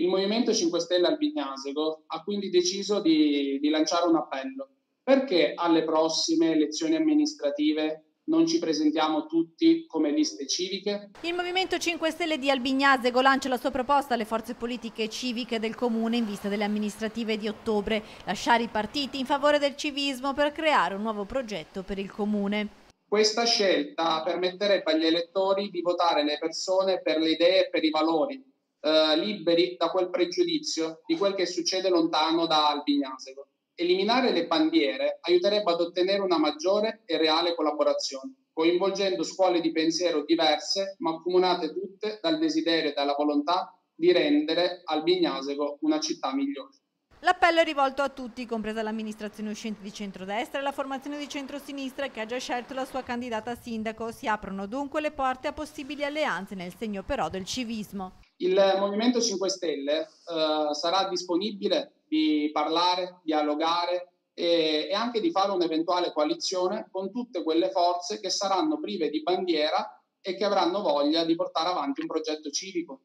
Il Movimento 5 Stelle Albignasego ha quindi deciso di lanciare un appello. Perché alle prossime elezioni amministrative non ci presentiamo tutti come liste civiche? Il Movimento 5 Stelle di Albignasego lancia la sua proposta alle forze politiche civiche del Comune in vista delle amministrative di ottobre. Lasciare i partiti in favore del civismo per creare un nuovo progetto per il Comune. Questa scelta permetterebbe agli elettori di votare le persone per le idee e per i valori, liberi da quel pregiudizio di quel che succede lontano da Albignasego. Eliminare le bandiere aiuterebbe ad ottenere una maggiore e reale collaborazione, coinvolgendo scuole di pensiero diverse, ma accomunate tutte dal desiderio e dalla volontà di rendere Albignasego una città migliore. L'appello è rivolto a tutti, compresa l'amministrazione uscente di centrodestra e la formazione di centrosinistra che ha già scelto la sua candidata a sindaco. Si aprono dunque le porte a possibili alleanze nel segno però del civismo. Il Movimento 5 Stelle sarà disponibile di parlare, dialogare e anche di fare un'eventuale coalizione con tutte quelle forze che saranno prive di bandiera e che avranno voglia di portare avanti un progetto civico.